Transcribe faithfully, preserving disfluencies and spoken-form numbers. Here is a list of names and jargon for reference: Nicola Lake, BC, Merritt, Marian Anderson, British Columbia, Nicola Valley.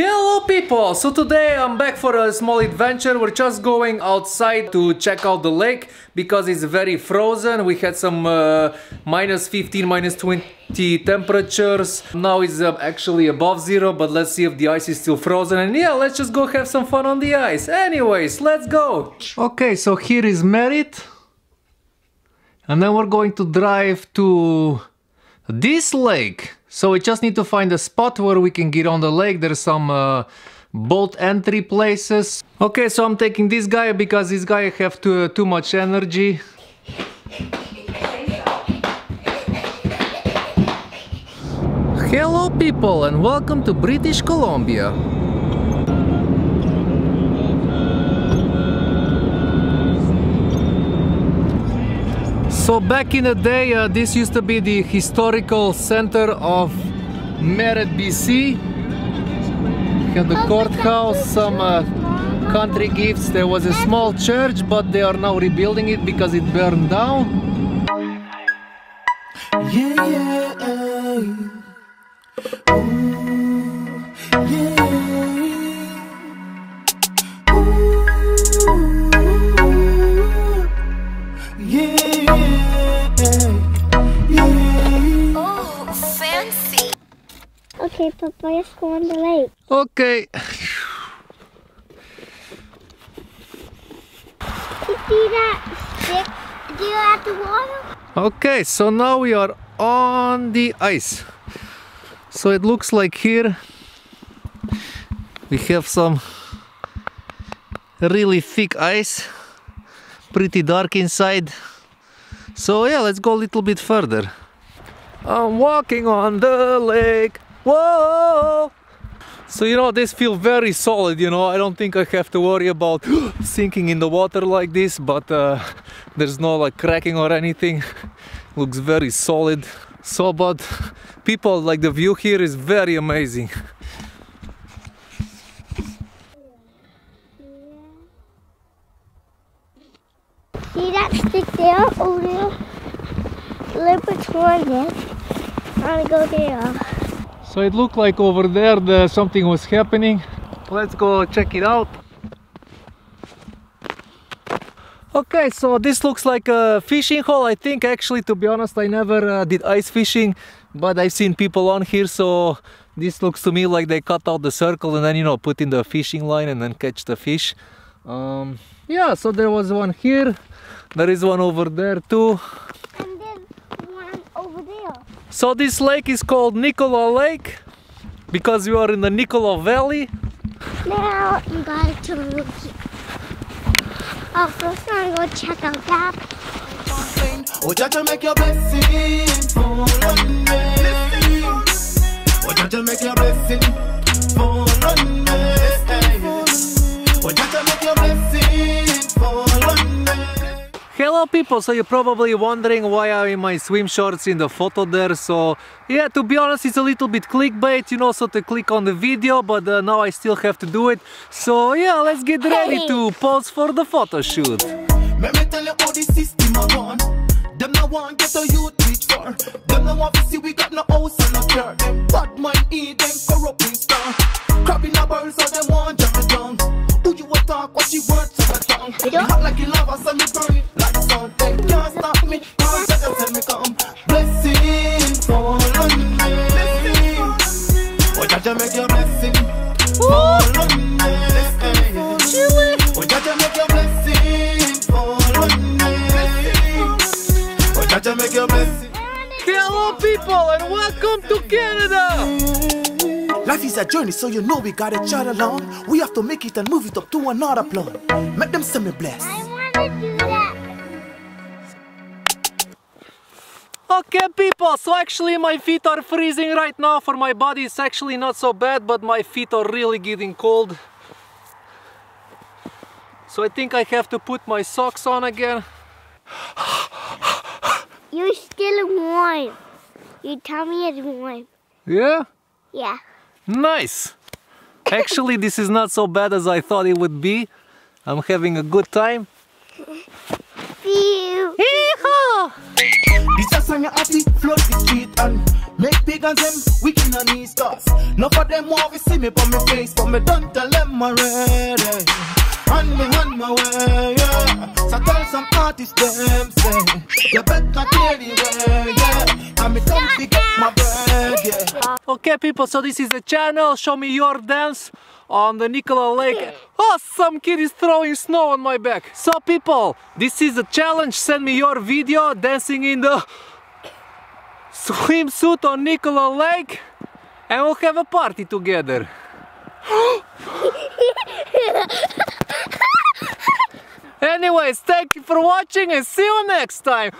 Hello people! So today I'm back for a small adventure. We're just going outside to check out the lake because it's very frozen. We had some uh, minus fifteen, minus twenty temperatures. Now it's uh, actually above zero, but let's see if the ice is still frozen. And yeah, let's just go have some fun on the ice. Anyways, let's go! Okay, so here is Merritt. And then we're going to drive to this lake. So we just need to find a spot where we can get on the lake. There's some uh, boat entry places. Okay, so I'm taking this guy because this guy have too, uh, too much energy. Hello people and welcome to British Columbia. So back in the day, uh, this used to be the historical center of Merritt, B C. Had the courthouse, some uh, country gifts. There was a small church, but they are now rebuilding it because it burned down. Yeah, yeah, uh, ooh, yeah. Okay, Papa, let's go on the lake. Okay. You see that stick deer at the water? Okay, so now we are on the ice. So it looks like here we have some really thick ice. Pretty dark inside. So yeah, let's go a little bit further. I'm walking on the lake. Whoa! So you know, this feels very solid, you know, I don't think I have to worry about sinking in the water like this, but uh, there's no like cracking or anything. Looks very solid. So but people, like the view here is very amazing. See that stick there over there? A little bit toward it. I'm gonna go there. So it looked like over there the, something was happening. Let's go check it out. Okay, so this looks like a fishing hole. I think actually, to be honest, I never uh, did ice fishing, but I've seen people on here, so this looks to me like they cut out the circle and then, you know, put in the fishing line and then catch the fish. Um, yeah, so there was one here. There is one over there too. So this lake is called Nicola Lake because we are in the Nicola Valley. Now I'm going to look here. Oh, first I'm going to check out that. Hello people, so you're probably wondering why I'm in my swim shorts in the photo there. So yeah, to be honest, it's a little bit clickbait, you know, so to click on the video, but uh, now I still have to do it. So yeah, let's get ready to pose for the photo shoot. Hello people and welcome to Canada! Life is a journey, so you know we gotta chat along. We have to make it and move it up to another plan. Make them send me bless. I wanna do that. Okay people, so actually my feet are freezing right now. For my body it's actually not so bad, but my feet are really getting cold. So I think I have to put my socks on again. You're still warm. Your tummy is warm. Yeah? Yeah. Nice! Actually, this is not so bad as I thought it would be. I'm having a good time. Make big on them, we can on these stars. Not for them want to see me by my face, but me don't tell them already. On me on my way, yeah. So tell some artists them say, you better clear the way, yeah. And me don't forget my bread, yeah. Okay people, so this is the channel, show me your dance on the Nicola Lake. Oh, some kid is throwing snow on my back. So people, this is the challenge, send me your video dancing in the swimsuit on Nicola Lake, and we'll have a party together. Anyways, thank you for watching and see you next time.